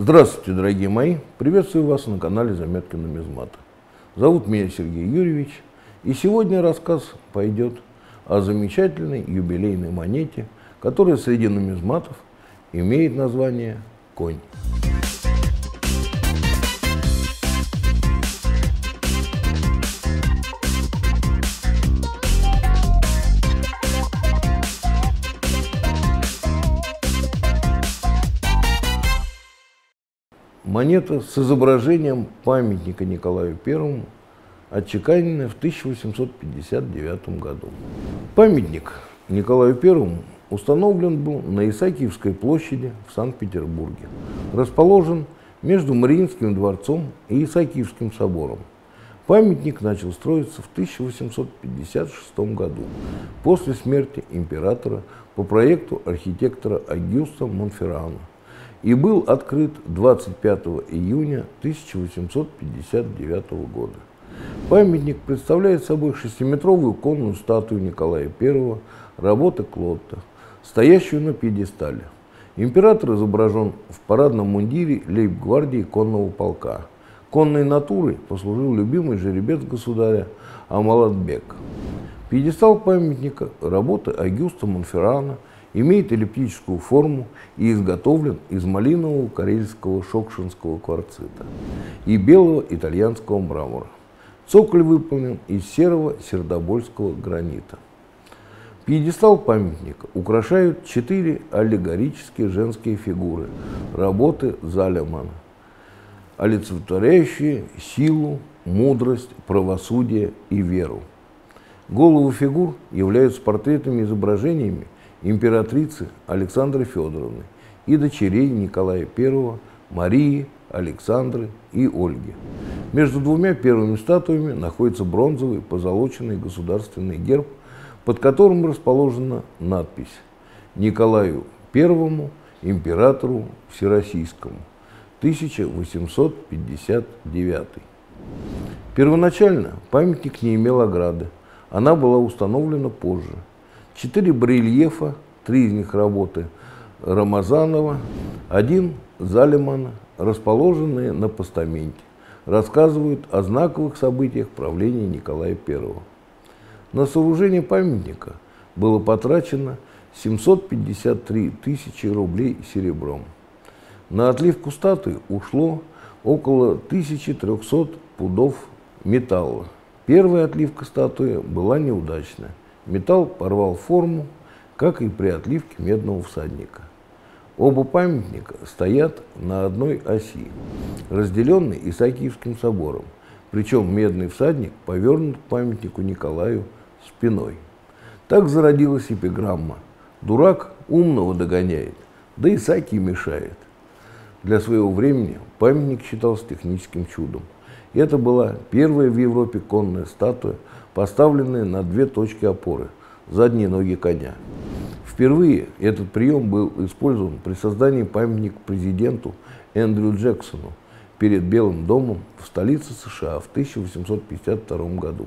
Здравствуйте, дорогие мои! Приветствую вас на канале Заметки нумизмата. Зовут меня Сергей Юрьевич, и сегодня рассказ пойдет о замечательной юбилейной монете, которая среди нумизматов имеет название «Конь». Монета с изображением памятника Николаю I, отчеканенная в 1859 году. Памятник Николаю I установлен был на Исаакиевской площади в Санкт-Петербурге. Расположен между Мариинским дворцом и Исаакиевским собором. Памятник начал строиться в 1856 году, после смерти императора по проекту архитектора Огюста Монферрана, и был открыт 25 июня 1859 года. Памятник представляет собой шестиметровую конную статую Николая I работы Клотта, стоящую на пьедестале. Император изображен в парадном мундире лейб-гвардии конного полка. Конной натурой послужил любимый жеребец государя Амалатбек. Пьедестал памятника работы Огюста Монферрана имеет эллиптическую форму и изготовлен из малинового карельского шокшинского кварцита и белого итальянского мрамора. Цоколь выполнен из серого сердобольского гранита. Пьедестал памятника украшают 4 аллегорические женские фигуры работы Залемана, олицетворяющие силу, мудрость, правосудие и веру. Головы фигур являются портретными изображениями императрицы Александры Федоровны и дочерей Николая I, Марии, Александры и Ольги. Между двумя первыми статуями находится бронзовый позолоченный государственный герб, под которым расположена надпись «Николаю I, императору Всероссийскому, 1859». Первоначально памятник не имел ограды, она была установлена позже. 4 барельефа, 3 из них работы Рамазанова, 1 Залемана, расположенные на постаменте, рассказывают о знаковых событиях правления Николая I. На сооружение памятника было потрачено 753 тысячи рублей серебром. На отливку статуи ушло около 1300 пудов металла. Первая отливка статуи была неудачная. Металл порвал форму, как и при отливке медного всадника. Оба памятника стоят на одной оси, разделенной Исаакиевским собором, причем медный всадник повернут к памятнику Николаю спиной. Так зародилась эпиграмма «Дурак умного догоняет, да Исаакий мешает». Для своего времени памятник считался техническим чудом. Это была первая в Европе конная статуя, поставленная на 2 точки опоры – задние ноги коня. Впервые этот прием был использован при создании памятника президенту Эндрю Джексону перед Белым домом в столице США в 1852 году.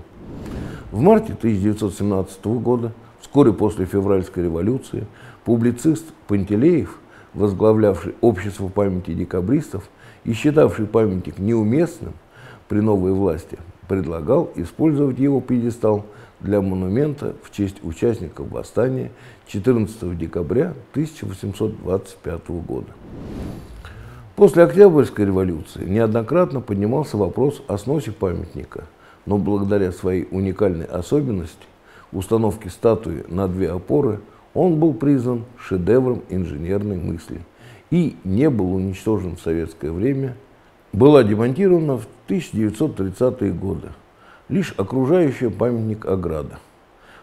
В марте 1917 года, вскоре после февральской революции, публицист Пантелеев, возглавлявший общество памяти декабристов и считавший памятник неуместным при новой власти, предлагал использовать его пьедестал для монумента в честь участников восстания 14 декабря 1825 года. После Октябрьской революции неоднократно поднимался вопрос о сносе памятника, но благодаря своей уникальной особенности установки статуи на 2 опоры он был признан шедевром инженерной мысли и не был уничтожен в советское время. Была демонтирована в 1930-е годы, лишь окружающая памятник ограда.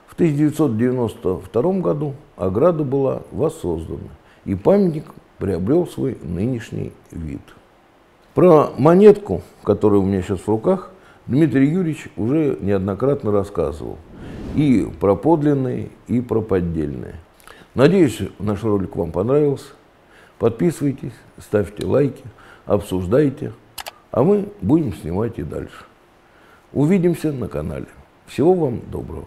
В 1992 году ограда была воссоздана, и памятник приобрел свой нынешний вид. Про монетку, которая у меня сейчас в руках, Дмитрий Юрьевич уже неоднократно рассказывал. И про подлинные, и про поддельные. Надеюсь, наш ролик вам понравился. Подписывайтесь, ставьте лайки, обсуждайте, а мы будем снимать и дальше. Увидимся на канале. Всего вам доброго.